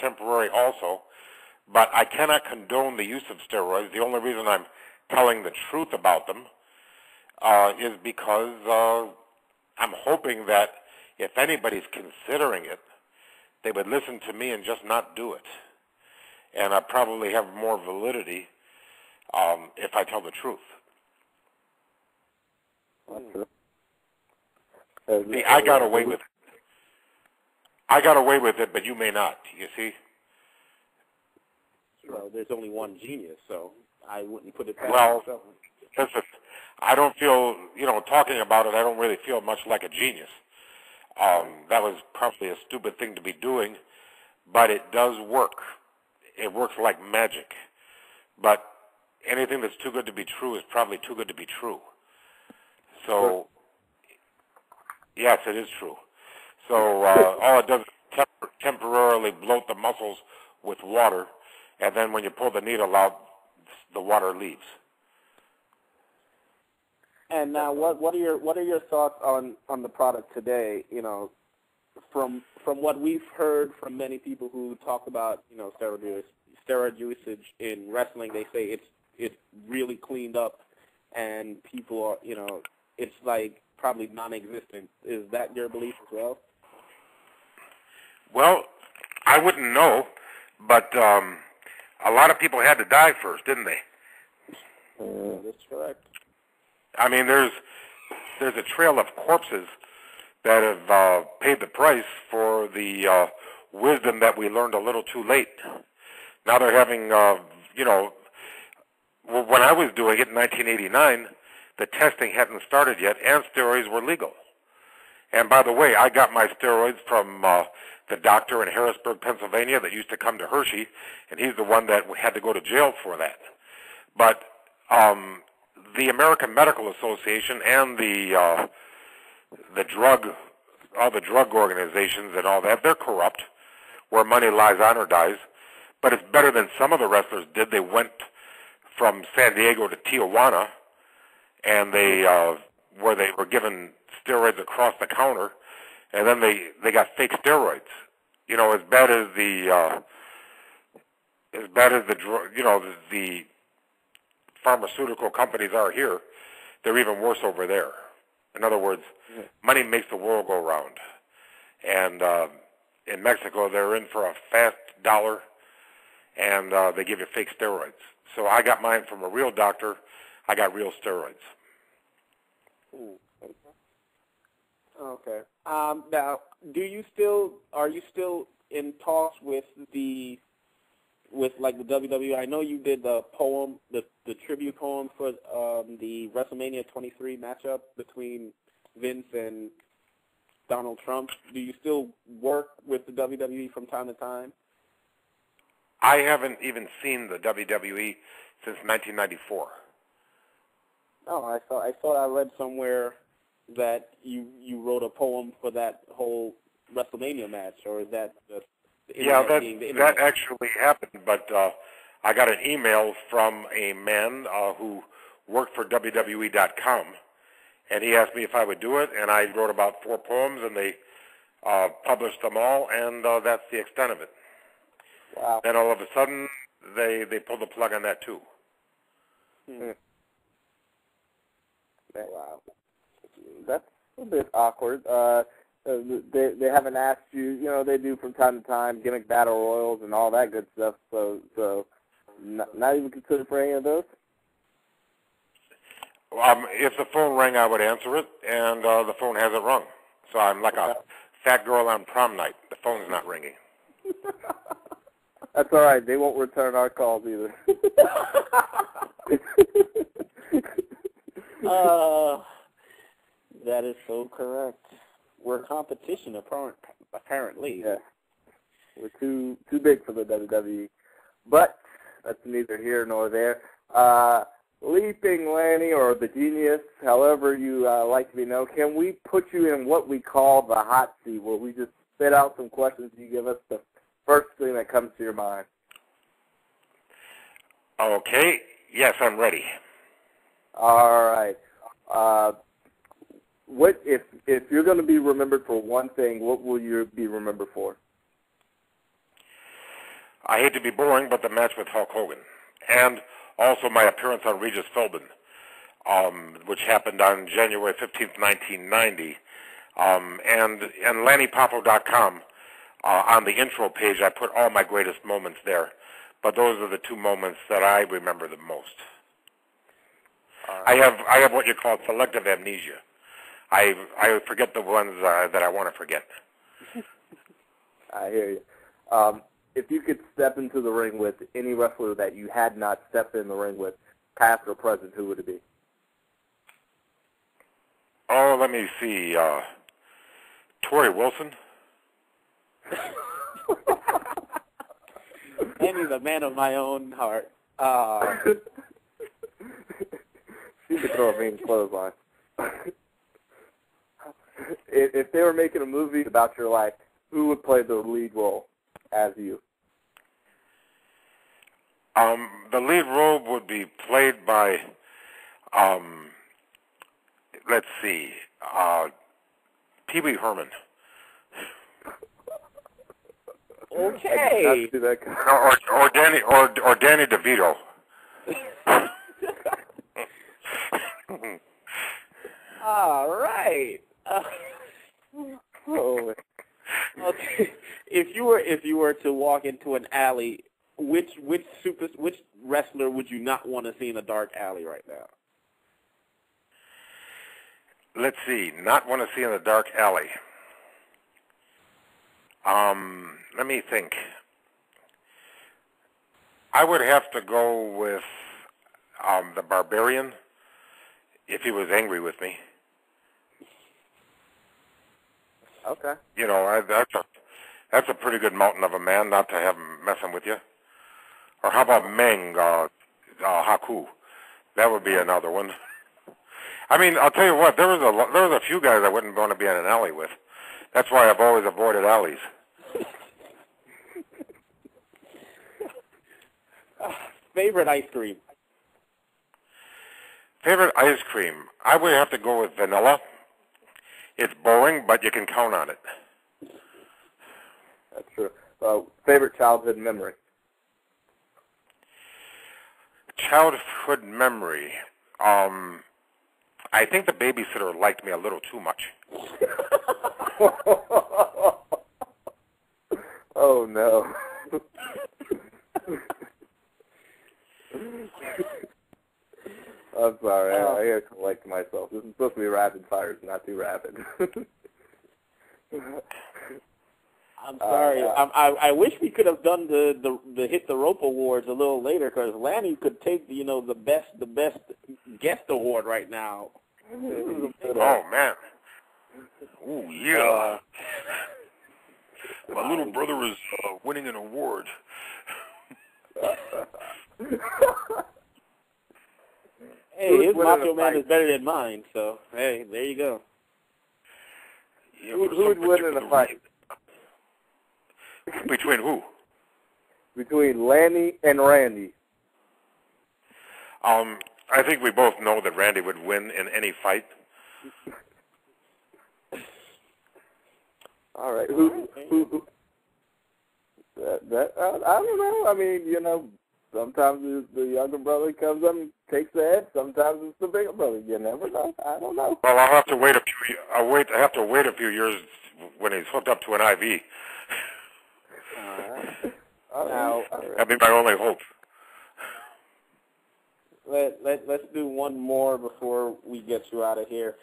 temporary also, but I cannot condone the use of steroids. The only reason I'm telling the truth about them is because I'm hoping that if anybody's considering it, they would listen to me and just not do it. And I probably have more validity if I tell the truth. See, I got away with it. I got away with it, but you may not, you see? Well, there's only one genius, so I wouldn't put it past myself. Listen, I don't feel, you know, talking about it, I don't really feel much like a genius. That was probably a stupid thing to be doing, but it does work. It works like magic. But anything that's too good to be true is probably too good to be true. So, yes, it is true. So all it does is temporarily bloat the muscles with water, and then when you pull the needle out, the water leaves. And now, what are your thoughts on the product today? You know, from what we've heard from many people who talk about, you know, steroid usage in wrestling, they say it's really cleaned up, and people are, you know, it's like probably non-existent. Is that your belief as well? Well, I wouldn't know, but a lot of people had to die first, didn't they? That's correct. I mean, there's a trail of corpses that have paid the price for the wisdom that we learned a little too late. Now they're having, you know, when I was doing it in 1989, the testing hadn't started yet, and steroids were legal. And by the way, I got my steroids from the doctor in Harrisburg, Pennsylvania, that used to come to Hershey, and he's the one that had to go to jail for that. But the American Medical Association and all the drug organizations and all that, they're corrupt. Where money lies, honor dies. But it's better than some of the wrestlers did. They went from San Diego to Tijuana, and they where they were given steroids across the counter, and then they got fake steroids. You know, as bad as the pharmaceutical companies are here, they're even worse over there. In other words, money makes the world go round. And in Mexico, they're in for a fast dollar, and they give you fake steroids. So I got mine from a real doctor. I got real steroids. Okay. Now, are you still in talks with like the WWE? I know you did the poem, the tribute poem for the WrestleMania 23 matchup between Vince and Donald Trump. Do you still work with the WWE from time to time? I haven't even seen the WWE since 1994. Oh, I thought I read somewhere that you wrote a poem for that whole WrestleMania match, or is that just... Yeah, that actually happened, but I got an email from a man who worked for WWE.com, and he asked me if I would do it, and I wrote about 4 poems, and they published them all, and that's the extent of it. Wow. And all of a sudden, they pulled the plug on that, too. Hmm. Wow. That's a bit awkward. They haven't asked you, you know, they do from time to time, gimmick battle royals and all that good stuff, so not even considered for any of those? If the phone rang, I would answer it, and the phone hasn't rung. So I'm like a fat girl on prom night. The phone's not ringing. That's all right. They won't return our calls either. That is so correct. We're competition, apparently. Yeah. We're too big for the WWE. But that's neither here nor there. Leaping Lanny, or the Genius, however you like to be known, can we put you in what we call the hot seat, where we just spit out some questions, you give us the first thing that comes to your mind? Okay. Yes, I'm ready. All right. What if you're going to be remembered for one thing, what will you be remembered for? I hate to be boring, but the match with Hulk Hogan, and also my appearance on Regis Philbin, which happened on January 15th, 1990, and LannyPoffo.com, on the intro page, I put all my greatest moments there, but those are the two moments that I remember the most. I have what you call selective amnesia. I forget the ones that I want to forget. I hear you. If you could step into the ring with any wrestler that you had not stepped in the ring with, past or present, who would it be? Oh, let me see. Tori Wilson. Andy's a man of my own heart. She could throw a mean clothesline. If they were making a movie about your life, who would play the lead role as you? The lead role would be played by, let's see, Pee Wee Herman. Okay. Or Danny DeVito. All right. Oh. Okay. If you were to walk into an alley, which wrestler would you not want to see in a dark alley right now? Let's see. Not want to see in a dark alley. Let me think. I would have to go with the Barbarian if he was angry with me. Okay. You know, that's a pretty good mountain of a man not to have him messing with you. Or how about Meng, Haku? That would be another one. I mean, I'll tell you what, there was a few guys I wouldn't want to be in an alley with. That's why I've always avoided alleys. Favorite ice cream? Favorite ice cream? I would have to go with vanilla. It's boring, but you can count on it. That's true. Favorite childhood memory? Childhood memory? I think the babysitter liked me a little too much. Oh, no. I'm sorry. I gotta collect myself. This is supposed to be rapid fires, not too rapid. I'm sorry. I wish we could have done the Hit the Rope Awards a little later, because Lanny could take the best guest award right now. Oh man. Oh yeah. My little brother is winning an award. Hey, his Macho Man is better than mine, so, hey, there you go. Yeah, who would win in a fight? Between who? Between Lanny and Randy. I think we both know that Randy would win in any fight. All right. Who? I don't know. I mean, you know, sometimes the younger brother comes up and takes the head. Sometimes it's the bigger brother. You never know. I don't know. Well, I'll have to wait a few. I have to wait a few years when he's hooked up to an IV. All right. That'd be my only hope. Let's do one more before we get you out of here.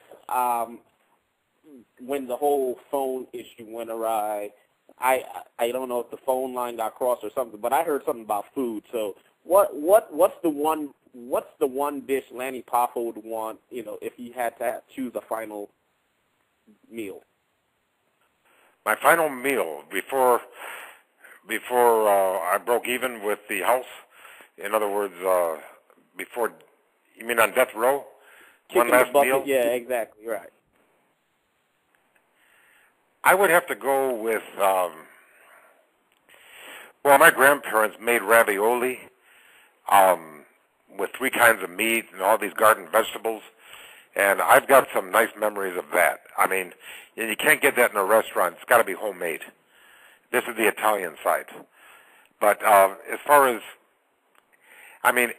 When the whole phone issue went awry. I don't know if the phone line got crossed or something, but I heard something about food. So what's the one dish Lanny Poffo would want, you know, if he had to choose a final meal? My final meal before I broke even with the house. In other words, before you mean on death row? One last meal? Yeah, exactly right. I would have to go with, well, my grandparents made ravioli with 3 kinds of meat and all these garden vegetables, and I've got some nice memories of that. I mean, you can't get that in a restaurant. It's got to be homemade. This is the Italian side. But as far as, I mean,